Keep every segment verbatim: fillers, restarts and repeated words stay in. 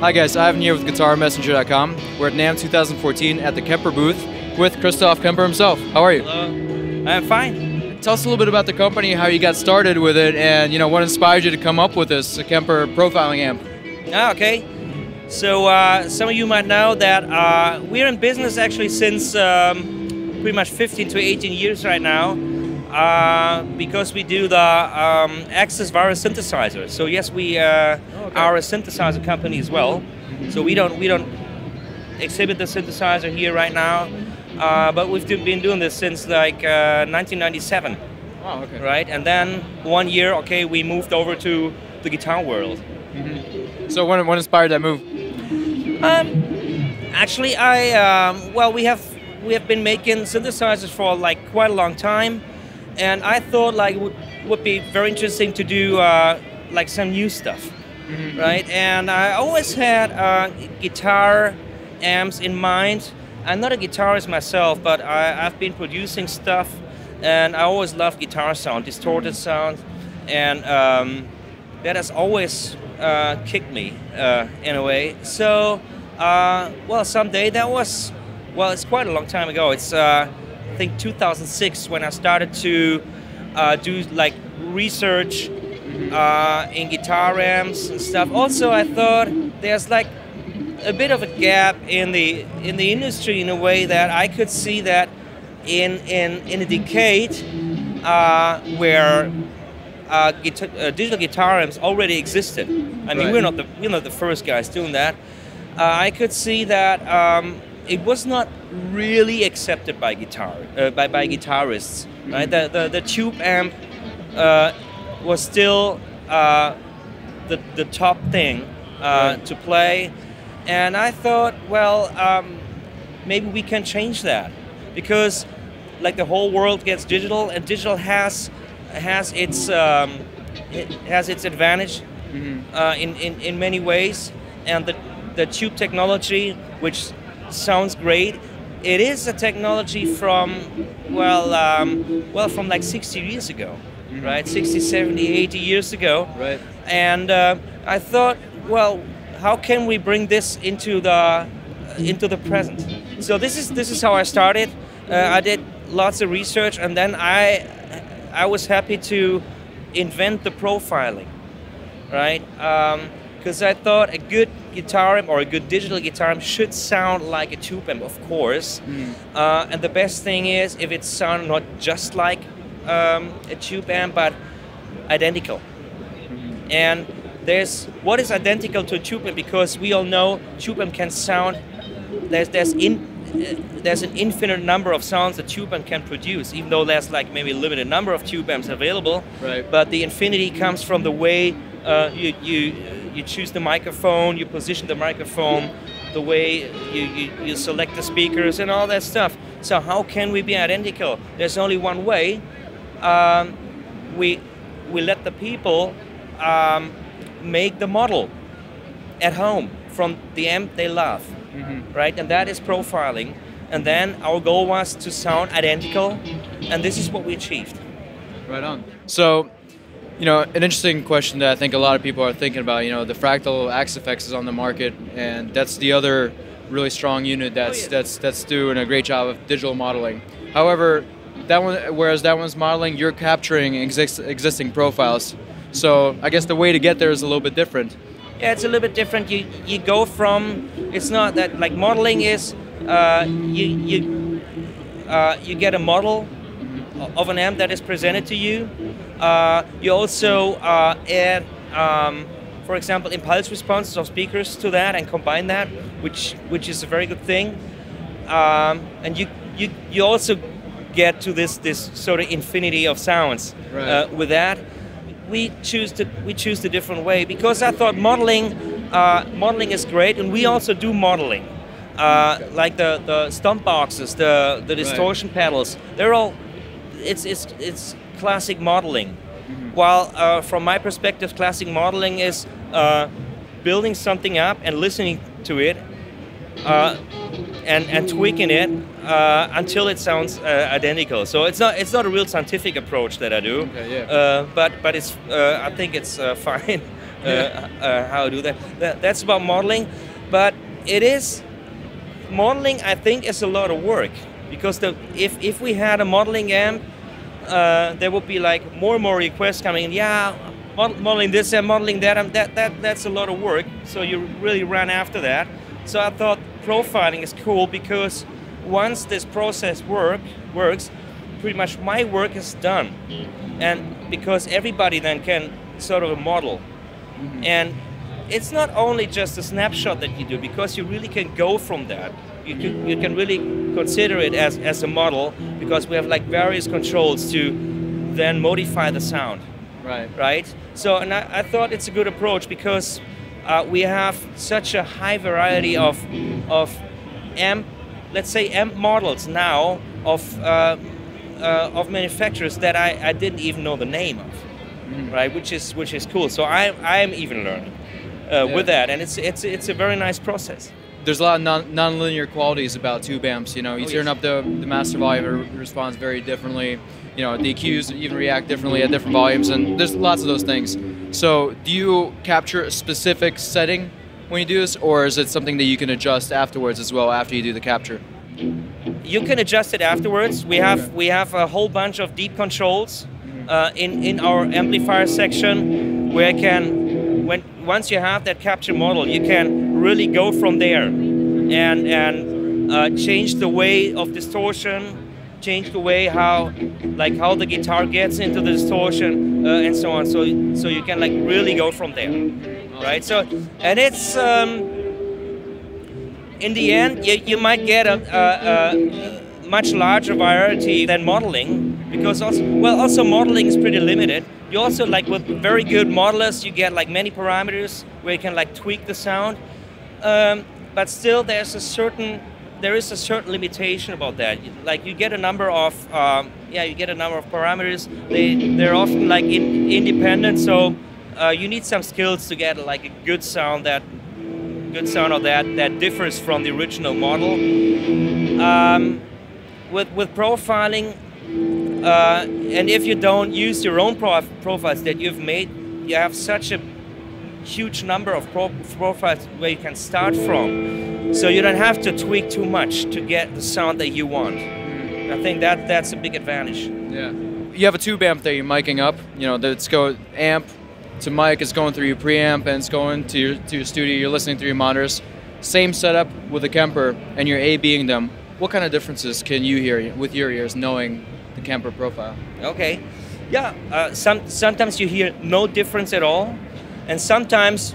Hi guys, Ivan here with Guitar Messenger dot com. We're at NAMM twenty fourteen at the Kemper booth with Christoph Kemper himself. How are you? Hello. I'm fine. Tell us a little bit about the company, how you got started with it, and you know what inspired you to come up with this Kemper Profiling Amp. Ah, okay. So uh, some of you might know that uh, we're in business actually since um, pretty much fifteen to eighteen years right now, uh, because we do the um, Access Virus synthesizer. So yes, we uh, oh, okay. are a synthesizer company as well. So we don't we don't exhibit the synthesizer here right now, uh, but we've do, been doing this since like uh, nineteen ninety-seven. Wow, okay. Right, and then one year, okay, we moved over to the guitar world. Mm-hmm. So what what inspired that move? Um, actually, I um, well, we have. We have been making synthesizers for like quite a long time, and I thought like it would, would be very interesting to do uh, like some new stuff, mm-hmm. right? And I always had uh, guitar amps in mind. I'm not a guitarist myself, but I, I've been producing stuff, and I always loved guitar sound, distorted sound, and um, that has always uh, kicked me uh, in a way. So, uh, well, someday that was. Well, it's quite a long time ago. It's, uh, I think, two thousand six when I started to uh, do like research uh, in guitar amps and stuff. Also, I thought there's like a bit of a gap in the in the industry in a way that I could see that in in in a decade uh, where uh, guitar, uh, digital guitar amps already existed. I mean, right. we're not the we're not the first guys doing that. Uh, I could see that. Um, It was not really accepted by guitar uh, by by guitarists. Right, the the, the tube amp uh, was still uh, the the top thing uh, right. to play, and I thought, well, um, maybe we can change that because, like, the whole world gets digital, and digital has has its um, it has its advantage mm-hmm. uh, in, in in many ways, and the the tube technology, which sounds great. It is a technology from, well, um, well, from like sixty years ago, mm-hmm. right? sixty, seventy, eighty years ago. Right. And uh, I thought, well, how can we bring this into the uh, into the present? So this is this is how I started. Uh, I did lots of research, and then I I was happy to invent the profiling, right? Um, Because I thought a good guitar amp or a good digital guitar amp should sound like a tube amp, of course. Mm. Uh, and the best thing is if it sounds not just like um, a tube amp, but identical. Mm-hmm. And there's what is identical to a tube amp, because we all know tube amp can sound. There's there's in uh, there's an infinite number of sounds a tube amp can produce, even though there's like maybe a limited number of tube amps available. Right. But the infinity comes from the way uh, you you. You choose the microphone, you position the microphone, the way you, you, you select the speakers and all that stuff. So how can we be identical? There's only one way. Um, we, we let the people um, make the model at home from the amp they love, mm-hmm. right? And that is profiling. And then our goal was to sound identical, and this is what we achieved. Right on. So. You know, an interesting question that I think a lot of people are thinking about, you know, the fractal Axe F X is on the market, and that's the other really strong unit that's, oh, yeah. that's, that's doing a great job of digital modeling. However, that one, whereas that one's modeling, you're capturing exist, existing profiles. So I guess the way to get there is a little bit different. Yeah, it's a little bit different. You, you go from, it's not that, like, modeling is, uh, you, you, uh, you get a model of an amp that is presented to you. Uh, you also uh, add, um, for example, impulse responses of speakers to that and combine that, which which is a very good thing. Um, and you you you also get to this this sort of infinity of sounds right. uh, with that. We choose to we choose the different way because I thought modeling uh, modeling is great, and we also do modeling, uh, like the the stomp boxes, the the distortion right. pedals. They're all it's it's it's. classic modeling. Mm-hmm. While uh, from my perspective, classic modeling is uh, building something up and listening to it uh, and and tweaking it uh, until it sounds uh, identical. So it's not it's not a real scientific approach that I do, okay, yeah. uh, but but it's uh, I think it's uh, fine. uh, uh, how to do that. that. That's about modeling, but it is, modeling I think is a lot of work, because the, if, if we had a modeling amp, uh, there would be like more and more requests coming in, yeah, mod modeling this and modeling that, and that, that, that's a lot of work, so you really ran after that. So I thought profiling is cool, because once this process work, works, pretty much my work is done. And because everybody then can sort of model. Mm-hmm. And it's not only just a snapshot that you do, because you really can go from that. You can, you can really consider it as, as a model, because we have like various controls to then modify the sound. Right. Right? So, and I, I thought it's a good approach, because uh, we have such a high variety of, of amp, let's say amp models now of, uh, uh, of manufacturers that I, I didn't even know the name of, mm. right? Which is, which is cool. So I, I'm even learning uh, yeah. with that. And it's, it's, it's a very nice process. There's a lot of non, non-linear qualities about tube amps, you know. You oh, turn yes. up the, the master volume, it responds very differently. You know, the E Qs even react differently at different volumes, and there's lots of those things. So do you capture a specific setting when you do this, or is it something that you can adjust afterwards as well, after you do the capture? You can adjust it afterwards. We have we have a whole bunch of deep controls uh, in in our amplifier section, where I can, when once you have that capture model, you can really go from there and and uh, change the way of distortion, change the way how like how the guitar gets into the distortion uh, and so on. So so you can like really go from there. Right, so, and it's um, in the end you, you might get a, a, a much larger variety than modeling, because also well also modeling is pretty limited. You also like with very good modelers you get like many parameters where you can like tweak the sound, um, but still there's a certain there is a certain limitation about that. Like you get a number of um, yeah you get a number of parameters. They they're often like in, independent, so. Uh, you need some skills to get like a good sound that, good sound of that that differs from the original model. Um, with with profiling, uh, and if you don't use your own prof profiles that you've made, you have such a huge number of pro profiles where you can start from, so you don't have to tweak too much to get the sound that you want. I think that that's a big advantage. Yeah, you have a tube amp that you're miking up. You know, that's go amp. To mic, it's going through your preamp, and it's going to your, to your studio, you're listening through your monitors. Same setup with a Kemper, and you're A-Bing them. What kind of differences can you hear with your ears, knowing the Kemper profile? Okay, yeah, uh, some, sometimes you hear no difference at all, and sometimes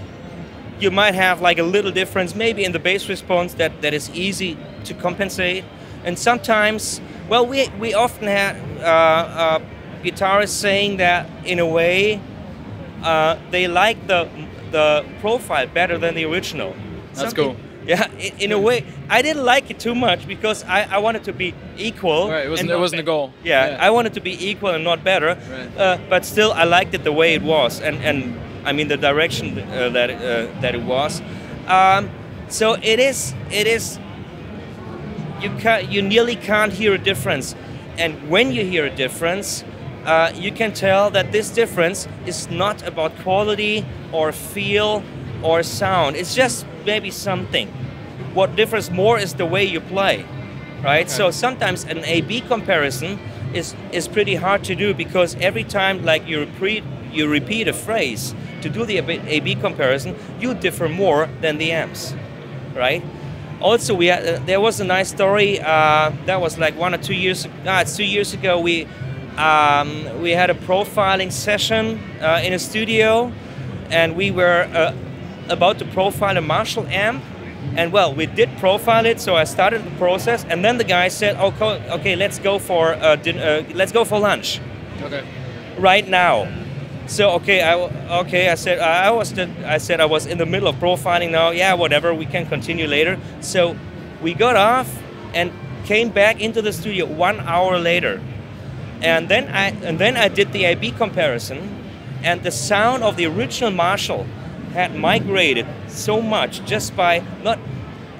you might have like a little difference, maybe in the bass response that, that is easy to compensate. And sometimes, well, we, we often had uh, uh, guitarists saying that in a way, Uh, they like the the profile better than the original. That's Something, cool. Yeah, in, in a way, I didn't like it too much, because I, I wanted to be equal. Right, it wasn't, it wasn't a goal. Yeah, yeah, I wanted to be equal and not better. Right. Uh, but still, I liked it the way it was, and and I mean the direction uh, that uh, that it was. Um, so it is it is. You can you nearly can't hear a difference, and when you hear a difference. Uh, you can tell that this difference is not about quality or feel or sound. It's just maybe something. What differs more is the way you play, right? Okay. So sometimes an A B comparison is is pretty hard to do, because every time like you repeat you repeat a phrase to do the A B comparison, you differ more than the amps, right? Also, we had, uh, there was a nice story uh, that was like one or two years. Ah, it's two years ago. We. Um, we had a profiling session uh, in a studio, and we were uh, about to profile a Marshall amp, and well, we did profile it. So I started the process, and then the guy said, "Oh, okay, okay, let's go for uh, din uh, let's go for lunch, okay, right now." So okay, I okay, I said I, I was I said I was in the middle of profiling now. Yeah, whatever, we can continue later. So we got off and came back into the studio one hour later. And then I and then I did the A B comparison, and the sound of the original Marshall had migrated so much just by not.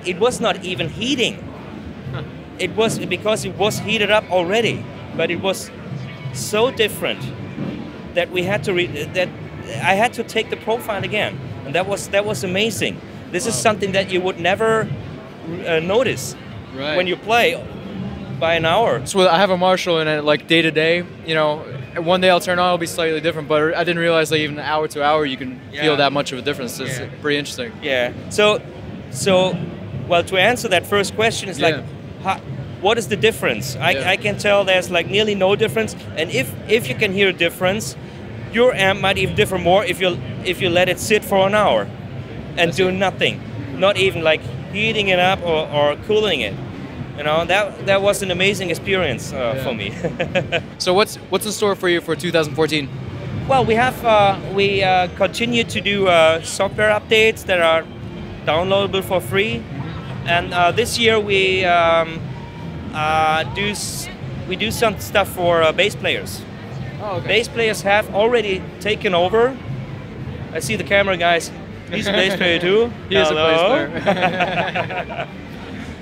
It was not even heating. Huh. It was because it was heated up already, but it was so different that we had to re, that I had to take the profile again, and that was that was amazing. This wow. is something that you would never uh, notice right. when you play by an hour. So I have a Marshall, and like day to day, you know, one day I'll turn on, it'll be slightly different, but I didn't realize like even an hour to hour you can yeah. feel that much of a difference. It's yeah. pretty interesting. Yeah. So, so, well, to answer that first question is yeah. like, how, what is the difference? I, yeah. I can tell there's like nearly no difference, and if if you can hear a difference, your amp might even differ more if you if you let it sit for an hour and do nothing, not even like heating it up or, or cooling it. You know, that that was an amazing experience uh, yeah. for me. So what's what's in store for you for two thousand fourteen? Well, we have uh, we uh, continue to do uh, software updates that are downloadable for free, and uh, this year we um, uh, do s we do some stuff for uh, bass players. Oh, okay. Bass players have already taken over. I see the camera guys. He's a bass player too. He is a bass player.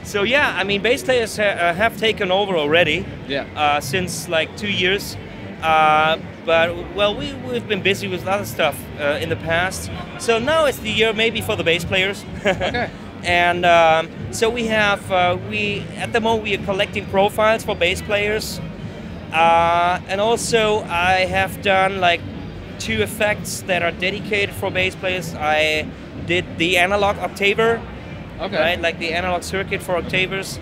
So yeah, I mean, bass players ha have taken over already. Yeah. Uh, since like two years, uh, but well, we we've been busy with other stuff uh, in the past. So now it's the year maybe for the bass players. Okay. And um, so we have uh, we at the moment we are collecting profiles for bass players, uh, and also I have done like two effects that are dedicated for bass players. I did the analog octaver, okay. right? Like the analog circuit for octavers.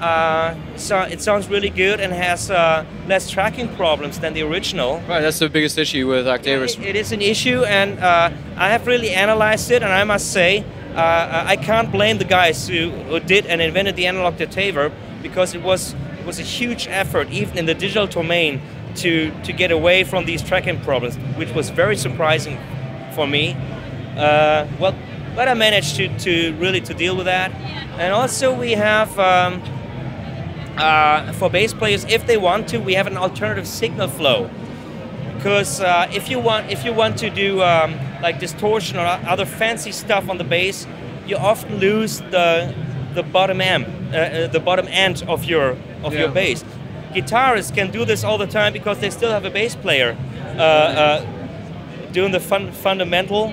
Uh, so it sounds really good and has uh, less tracking problems than the original. Right, that's the biggest issue with octavers. It, it is an issue, and uh, I have really analyzed it, and I must say, uh, I can't blame the guys who, who did and invented the analog octaver, because it was, it was a huge effort, even in the digital domain, to to get away from these tracking problems, which was very surprising for me. Uh, well, but I managed to, to really to deal with that. And also we have um, uh, for bass players, if they want to, we have an alternative signal flow, because uh, if you want if you want to do um, like distortion or other fancy stuff on the bass, you often lose the the bottom amp, uh, the bottom end of your of yeah. your bass. Guitarists can do this all the time because they still have a bass player uh, uh, doing the fun fundamental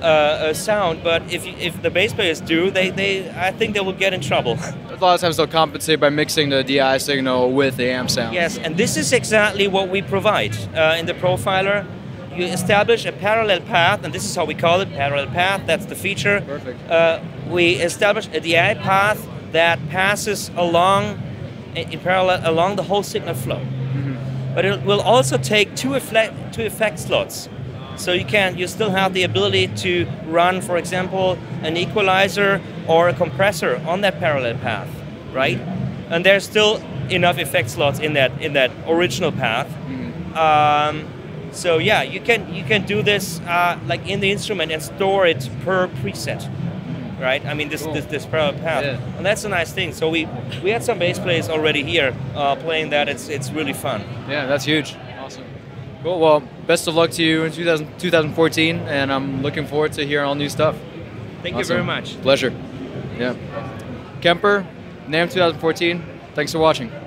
uh, uh, sound. But if if the bass players do, they they I think they will get in trouble. A lot of times they'll compensate by mixing the D I signal with the amp sound. Yes, and this is exactly what we provide uh, in the profiler. You establish a parallel path, and this is how we call it, parallel path. That's the feature. Perfect. Uh, we establish a D I path that passes along. In parallel along the whole signal flow, mm-hmm. but it will also take two effect two effect slots, so you can you still have the ability to run, for example, an equalizer or a compressor on that parallel path, right? And there's still enough effect slots in that in that original path. Mm-hmm. um, so yeah, you can you can do this uh, like in the instrument and store it per preset. Right, I mean this cool. this, this parallel path, yeah. and that's a nice thing. So we we had some bass players already here uh, playing that. It's it's really fun. Yeah, that's huge. Awesome. Cool. Well, best of luck to you in two thousand fourteen, and I'm looking forward to hearing all new stuff. Thank awesome. you very much. Pleasure. Yeah. Kemper, NAMM twenty fourteen. Thanks for watching.